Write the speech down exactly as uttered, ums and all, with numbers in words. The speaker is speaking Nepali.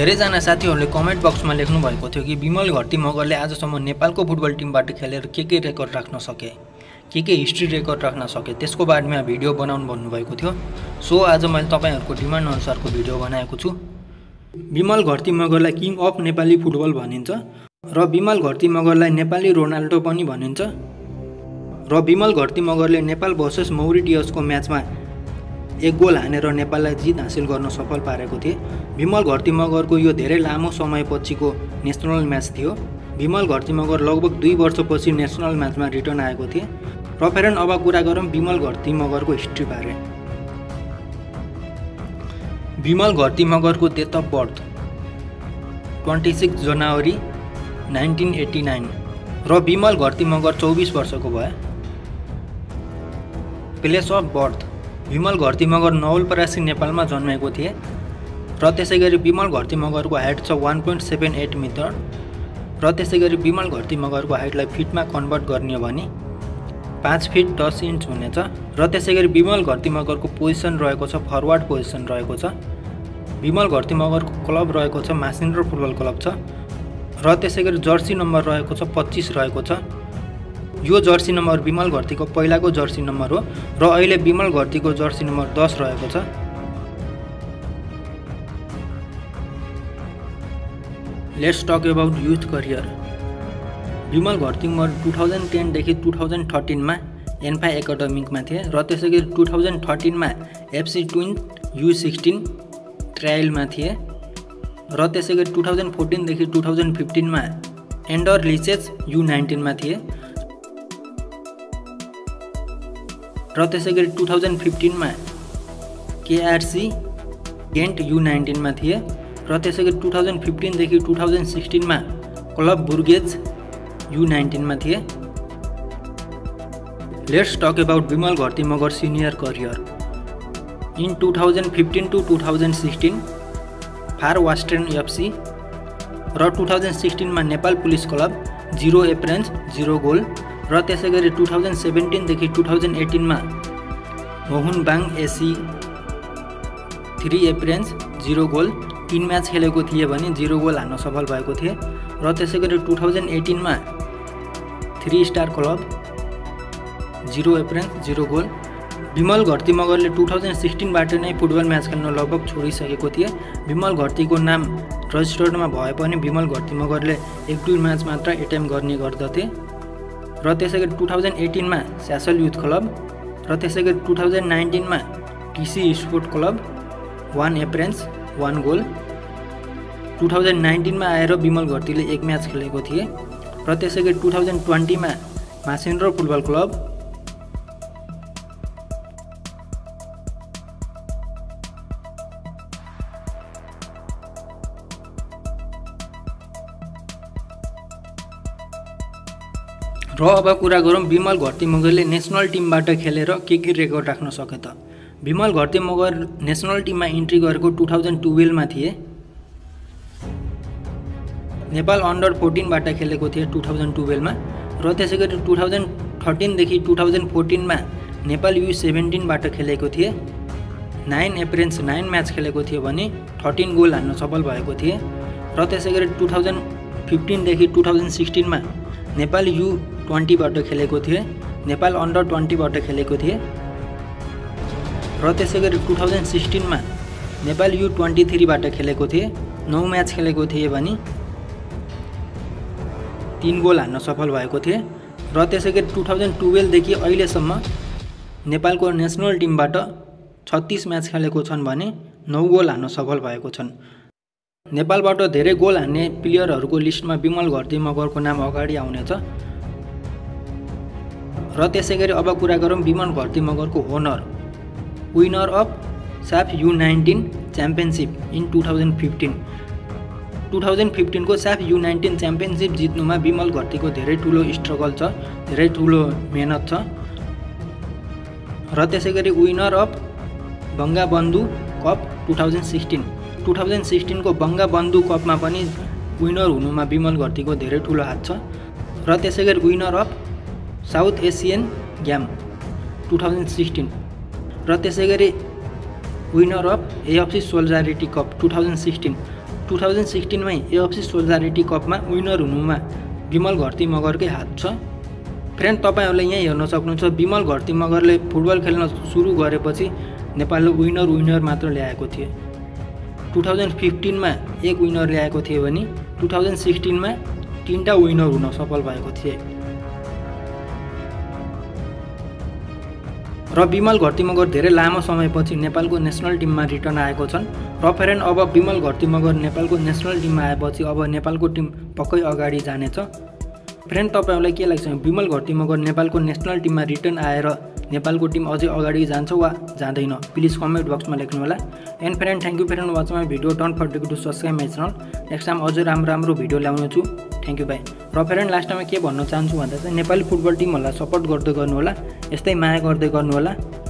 धेरैजना साथीहरूले कमेन्ट बक्समा लेख्नु भएको थियो कि बिमल घटी मगरले आजसम्म नेपालको फुटबल टिमबाट खेलेर के के रेकर्ड राख्न सके, के के हिस्ट्री रेकर्ड राख्न सके, त्यसको बारेमा भिडियो बनाउन भन्नुभएको थियो। सो आज मैले तपाईहरुको डिमान्ड अनुसारको भिडियो बनाएको छु। बिमल घटी मगरलाई किङ अफ नेपाली फुटबल भनिन्छ र बिमल घटी मगरलाई नेपाली रोनाल्डो पनि भनिन्छ र बिमल घटी मगरले नेपाल भर्सेस मौरिटियसको म्याचमा एक गोल हानेर नेपाललाई जित हासिल गर्न सफल पारेको थिए। बिमल घर्ती मगरको यो धेरै लामो समयपछिको नेसनल म्याच थियो। बिमल घर्ती मगर लगभग दुई वर्षपछि नेसनल म्याचमा रिटर्न आएको थिए। र फेरि अब कुरा गरौँ बिमल घर्ती मगरको हिस्ट्री बारे। बिमल घर्ती मगरको date of birth twenty six January nineteen eighty nine र बिमल घर्ती मगर चौबिस वर्षको भयो। Place of birth Bimal Gharti Magar Nawalparasi नेपालमा जन्मेको थिए र त्यसैगरी बिमल घर्ती मगरको हाइट छ one point seven eight metre र त्यसैगरी बिमल घर्ती मगरको हाइटलाई फिटमा कन्भर्ट गर्ने हो भने पाँच फिट दस इन्च हुनेछ र त्यसैगरी बिमल घर्ती मगरको पोजिसन रहेको छ फरवर्ड पोजिसन रहेको छ। बिमल घर्ती मगरको क्लब रहेको छ मासिन्द्रो फुटबल क्लब छ र त्यसैगरी जर्सी नम्बर रहेको छ पच्चिस रहेको छ। यो जर्सी नम्बर बिमल घर्तीको पहिलाको जर्सी नम्बर हो र अहिले बिमल घर्तीको जर्सी नम्बर दस रहेको छ। Let's talk about youth career. Bimal Gharti Magar two thousand ten देखि टू थाउजेंड थर्टीन में एनपाई एकाडेमिकमा थिए र त्यसैगरी टू थाउजेंड थर्टीन में एफसी ट्विन यू सिक्सटीन ट्रायलमा थिए र त्यसैगरी टू थाउजेंड फोर्टीन देखि टू थाउजेंड फिफ्टीन में एन्डर लिचेस यू नाइन्टीन में थिए र त्यसैगरी टू थाउजेंड फिफ्टीन में केआरसी जेन्ट यू नाइन्टीन में थिए र त्यसैगरी टू थाउजेंड फिफ्टीन देखि टू थाउजेंड सिक्सटीन में क्लब ब्रुगेज यू नाइन्टीन में थिए। Let's talk about Bimal Gharti Magar senior career. In two thousand fifteen to two thousand sixteen for वास्ट्रेन एफसी र टू थाउजेंड सिक्सटीन में Nepal police club zero appearance zero goal र त्यसैगरी टू थाउजेंड सेवेन्टीन देखि टू थाउजेंड एटीन में मोहन बांग AC three appearance zero goal तीन मैच खेलेको थिए भने जीरो गोल हान्न सफल भएको थिए र त्यसैगरी टू थाउजेंड एटीन में three star club zero appearance zero goal. Bimal Gharti मगरले टू थाउजेंड सिक्सटीन बाट नै फुटबल म्याच खेल्न लगभग छोडिसकेको थिए। बिमल घर्तीको नाम रजिस्टर्डमा भए पनि बिमल घर्ती मगरले एक दुई म्याच मात्र एटेम्प गर्ने गर्दथे र त्यसैगरी टू थाउजेंड एटीन में सासल यूथ क्लब र त्यसैगरी टू थाउजेंड नाइन्टीन में किसोई sport club one appearance one goal. Two thousand nineteen में आएर बिमल घर्तीले एक मैच खेलेको थिए र त्यसैगरी टू थाउजेंड ट्वेंटी में मासिन्द्रो फुटबल क्लब र। अब कुरा गरौँ बिमल घर्ती मगरले नेसनल टिमबाट खेलेर के के रेकर्ड राख्न सके त। बिमल घर्ती मगर नेसनल टिममा इन्ट्री गरेको टू थाउजेंड ट्वेल्व मा थिए। नेपाल अन्डर फोर्टीनबाट खेलेको थिए टू थाउजेंड ट्वेल्व मा र त्यसैगरी टू थाउजेंड थर्टीन देखि टू थाउजेंड फोर्टीन मा नेपाल यु सेभेन्टीनबाट खेलेको थिए। नाइन एपरेन्स नाइन म्याच खेलेको थियो भने थर्टीन गोल हान्न सफल भएको थिए र त्यसैगरी टू थाउजेंड फिफ्टीन देखि टू थाउजेंड सिक्सटीन मा नेपाल यु ट्वेन्टीबाट खेलेको थिए, नेपाल अन्डर ट्वेन्टीबाट खेलेको थिए र त्यसैगरी टू थाउजेंड सिक्सटीन में नेपाल यू ट्वेंटी थ्रीबाट खेलेको थिए, नौ मैच खेलेको थिए भने तीन गोल हान्न सफल भएको थिए र त्यसैगरी टू थाउजेंड ट्वेल्व देखि अहिलेसम्म नेपालको नेसनल टिमबाट छत्तीस मैच खेलेको छन् भने नौ गोल हान्न सफल भएको छन्। नेपालबाट धेरै गोल हान्ने प्लेयरहरूको लिस्टमा बिमल घर्ती मगरको नाम अगाडि आउनेछ र त्यसैगरी अब कुरा गरौँ बिमल घर्ती मगरको honour. Winner of SAFF U nineteen championship in two thousand fifteen. Two thousand fifteen को साफ यू नाइन्टीन च्याम्पियनसिप जित्नुमा बिमल घर्तीको धेरै ठुलो स्ट्रगल छ, धेरै ठुलो मेहनत छ र त्यसैगरी winner of Bangabandhu cup two thousand sixteen. Two thousand sixteen को बङ्गाबन्धु कपमा पनि विनर हुनुमा बिमल घर्तीको धेरै ठुलो हात छ र त्यसैगरी winner of south Asian game two thousand sixteen र त्यसैगरी winner of AFC solidarity cup two thousand sixteen. Two thousand sixteen मै एएफसी सोलिडारिटी कपमा विनर हुनुमा बिमल घर्ती मगरकै हात छ। फ्रेन्ड, तपाईहरुले यहाँ हेर्न सक्नुहुन्छ बिमल घर्ती मगरले फुटबल खेल्न सुरु गरेपछि नेपालले विनर विनर मात्र ल्याएको थियो। टु थाउजन्ड फिफ्टीन मा एक विनर ल्याएको थियो भने टु थाउजन्ड सिक्सटीन मा तीनटा विनर हुन सफल भएको थिए। र बिमल घर्ती मगर धेरै लामो समयपछि नेपालको नेसनल टिममा रिटर्न आएको छन्। र फेरि अब बिमल घर्ती मगर नेपालको नेसनल टिममा आएपछि अब नेपालको टिम पक्कै अगाडि जानेछ। फ्रेन्ड, तपाईहरुलाई के लाग्छ, बिमल घर्ती मगर नेपालको नेसनल टिममा रिटर्न आएर नेपालको टिम अझै अगाडि जान्छ वा जाँदैन? प्लिज कमेन्ट बक्समा लेख्नु होला। And friend, thank you friend for watching my video. Don't forget to subscribe my channel. Next time अझै राम्रो राम्रो भिडियो ल्याउनु छु। Thank you bye. र फ्रेन्ड, लास्ट टाइममा के भन्न चाहन्छु भन्दा चाहिँ नेपाली फुटबल टिमहरूलाई सपोर्ट गर्दै गर्नु होला, यस्तै माया गर्दै गर्नु होला।